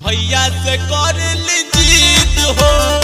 भैया से कर ली जीत हो।